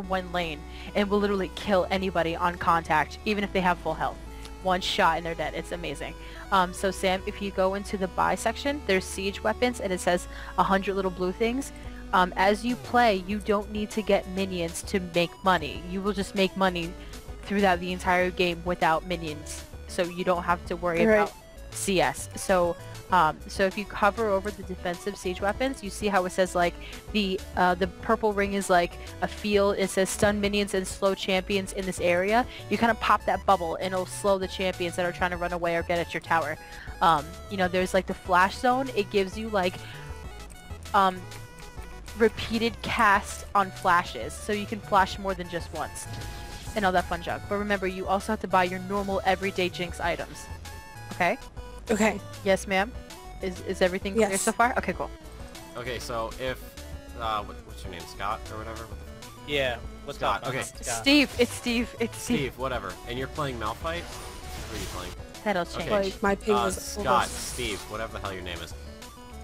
one lane and will literally kill anybody on contact, even if they have full health. One shot and they're dead. It's amazing. So Sam, if you go into the buy section, there's siege weapons and it says 100 little blue things. As you play, you don't need to get minions to make money. You will just make money throughout the entire game without minions. So you don't have to worry about CS. So if you hover over the defensive siege weapons, you see how it says like the purple ring is like a field. It says stun minions and slow champions in this area. You kind of pop that bubble and it'll slow the champions that are trying to run away or get at your tower. You know, there's like the flash zone. It gives you like repeated cast on flashes, so you can flash more than just once and all that fun junk. But remember, you also have to buy your normal everyday Jinx items. Okay? Okay. Yes, ma'am? Is everything clear so far? Okay, cool. Okay, so if... what's your name? Scott or whatever? Yeah. What's Scott? Okay. Steve. It's Steve. It's Steve. Steve, whatever. And you're playing Malphite? Who are you playing? That'll change. Okay. Like, my ping was Scott, Steve, whatever the hell your name is.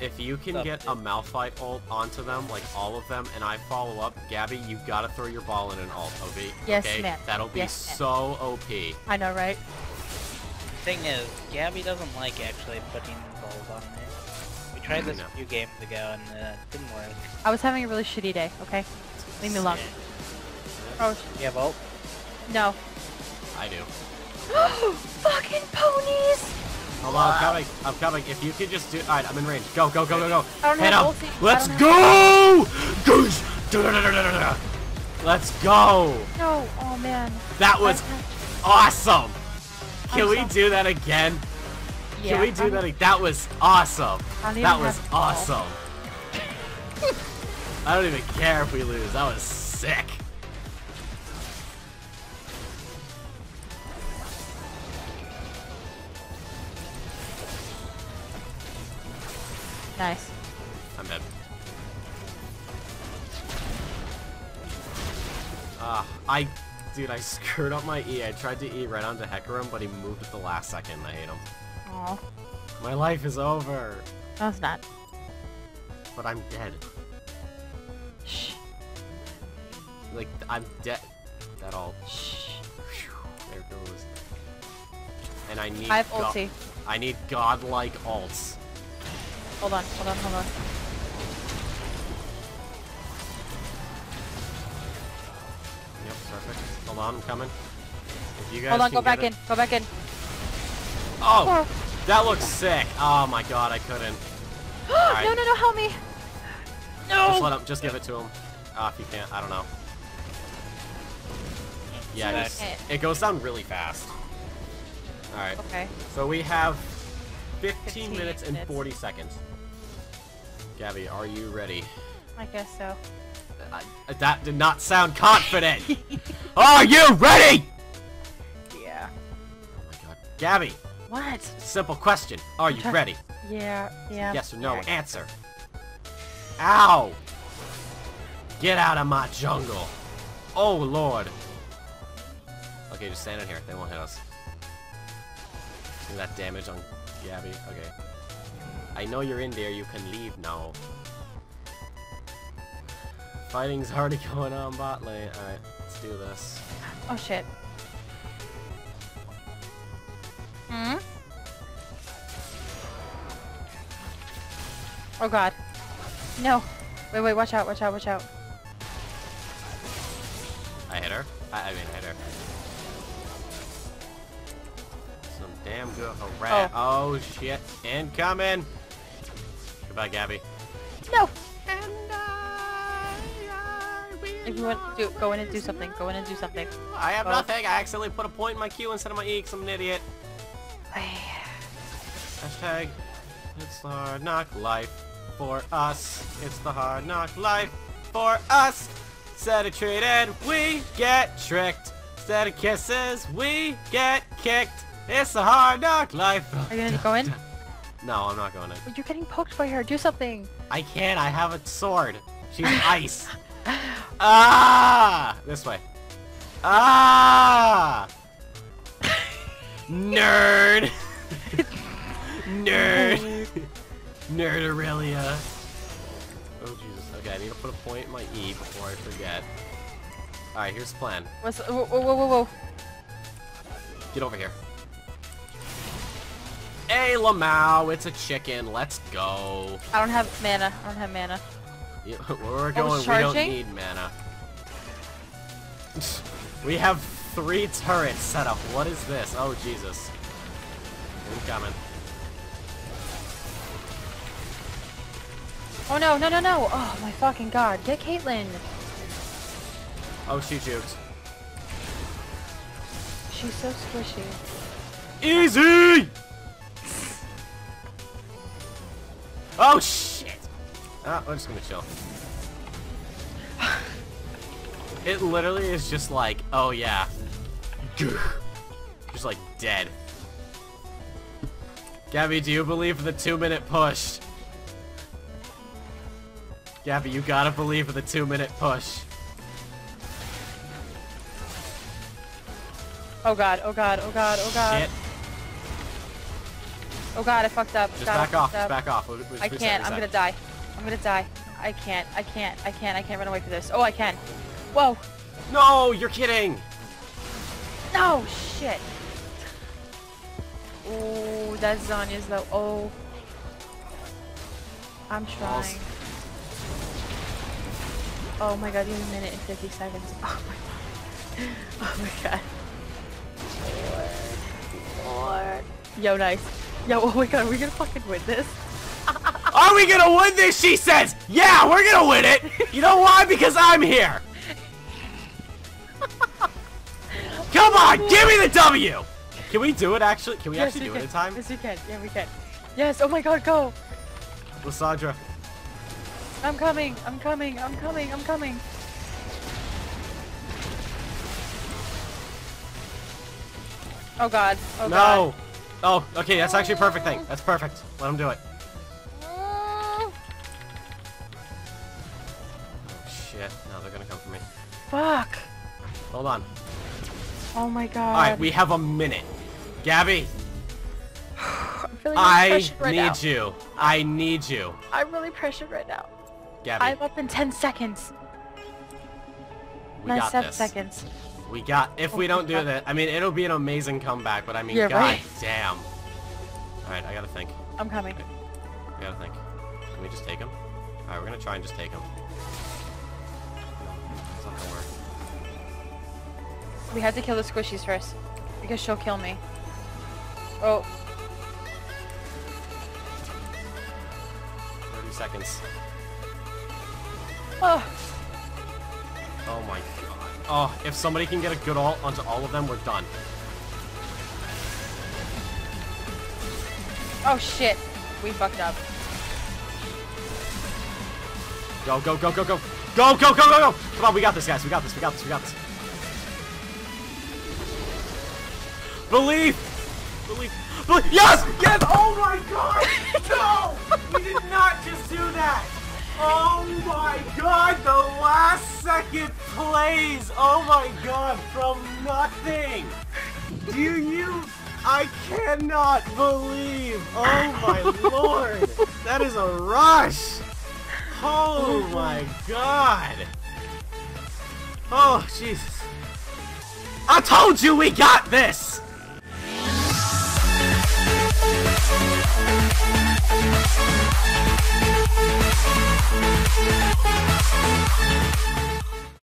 If you can get a Malphite ult onto them, like all of them, and I follow up, Gabby, you gotta throw your ball in an ult, OB. Yes, okay? Ma'am. That'll be so OP. I know, right? Thing is, Gabby doesn't like actually putting balls on it. We tried this a few games ago and it didn't work. I was having a really shitty day, okay? Leave me alone. Oh. You have ult? No. I do. Fucking ponies! Hold on, I'm coming. I'm coming. If you could just do... Alright, I'm in range. Go, go, go, go, go. Hit him! Let's go! Goose! Let's go! No, oh man. That was awesome! Can we do that again? Yeah, can we do that again? That was awesome. That was awesome. I don't even care if we lose. That was sick. Nice. I'm dead. Dude, I screwed up my E. I tried to E right onto Hecarim, but he moved at the last second. I hate him. Aww. My life is over. No, it's not. But I'm dead. Shh. Like, I'm dead. That all. Shh. There goes. And I need... I have ulti. I need godlike ults. Hold on, hold on, hold on. Yep, perfect. Hold on, I'm coming. If you guys hold on, go back in, go back in. Oh! That looks sick! Oh my god, I couldn't. Right. No, no, no, help me! No! Just let him, just give it to him. If you can't, I don't know. Yeah, it goes down really fast. Alright. Okay. So we have 15 minutes and 40 seconds. Gabby, are you ready? I guess so. That did not sound confident! Are you ready?! Yeah. Oh my god. Gabby! What? Simple question. Are you ready? Yeah, yeah. Yes or no? Yeah. Answer. Ow! Get out of my jungle. Oh lord. Okay, just stand in here. They won't hit us. See that damage on Gabby? Okay. I know you're in there. You can leave now. Fighting's already going on bot lane. Alright, let's do this. Oh shit. Hmm? Oh god. No. Wait, wait, watch out, watch out, watch out. I hit her? I mean, hit her. Some damn good harass. Oh. Oh shit. Incoming! Goodbye, Gabby. No! If you want to do, go in and do something. Go in and do something. I have nothing. I accidentally put a point in my Q instead of my E because I'm an idiot. Hashtag, it's the hard knock life for us. It's the hard knock life for us. Instead of treated, we get tricked. Instead of kisses, we get kicked. It's the hard knock life. Are you going to go in? No, I'm not going in. You're getting poked by her. Do something. I can't. I have a sword. She's ice. Ah! This way. Ah! Nerd! Nerd! Nerd Aurelia. Oh, Jesus. Okay, I need to put a point in my E before I forget. Alright, here's the plan. What's the, whoa. Get over here. Hey, Lamau, it's a chicken. Let's go. I don't have mana. Yeah, we're going. We don't need mana. We have 3 turrets set up. What is this? Oh, Jesus. We're coming. Oh, no, no. Oh, my fucking God. Get Caitlyn. Oh, she jukes. She's so squishy. Easy! Oh, shit! Ah, I'm just gonna chill. It literally is just like, oh, yeah. Just like, dead. Gabby, do you believe the 2-minute push? Gabby, you gotta believe the 2-minute push. Oh God! Oh God! Oh God! Oh God! Shit. Oh God! I fucked up. Just back off! Just back off! I can't. I'm gonna die. I'm gonna die. I can't. I can't run away from this. Oh, I can. Whoa! No, you're kidding. No shit. Oh, that's Zhonya's though. Oh, I'm trying. Oh my God! You have 1 minute and 50 seconds. Oh my God. Oh my God. Lord. Yo, nice. Yo, oh my God, are we gonna fucking win this? Are we gonna win this, she says? Yeah, we're gonna win it! You know why? Because I'm here! Come on, give me the W! Can we do it, actually? Can we actually do it in time? Yes, we can. Yeah, we can. Yes, oh my God, go! Lissandra. I'm coming, I'm coming. Oh God. Oh no. God. Oh, okay, that's actually a perfect thing. That's perfect. Let him do it. Oh shit, now they're gonna come for me. Fuck. Hold on. Oh my God. Alright, we have a minute. Gabby. I'm feeling pressured right now. I need you. I'm really pressured right now. Gabby. I'm up in 10 seconds. We got this. 7 seconds. We got, if we don't do that, I mean, it'll be an amazing comeback, but I mean, God damn. Alright, I gotta think. I'm coming. I gotta think. Can we just take him? Alright, we're gonna try and just take him. It's not gonna work. We have to kill the squishies first, because she'll kill me. Oh. 30 seconds. Oh. Oh my God. Oh, if somebody can get a good ult onto all of them, we're done. Oh shit, we fucked up. Go, go, go, go, go. Go, go, go, go, go! Come on, we got this, guys. We got this. Believe! Yes! Yes! Oh my God! No! We did not just do that! Oh my God, the last second plays! Oh my God, from nothing! Do you... I cannot believe! Oh my Lord! That is a rush! Oh my God! Oh, Jesus. I told you we got this!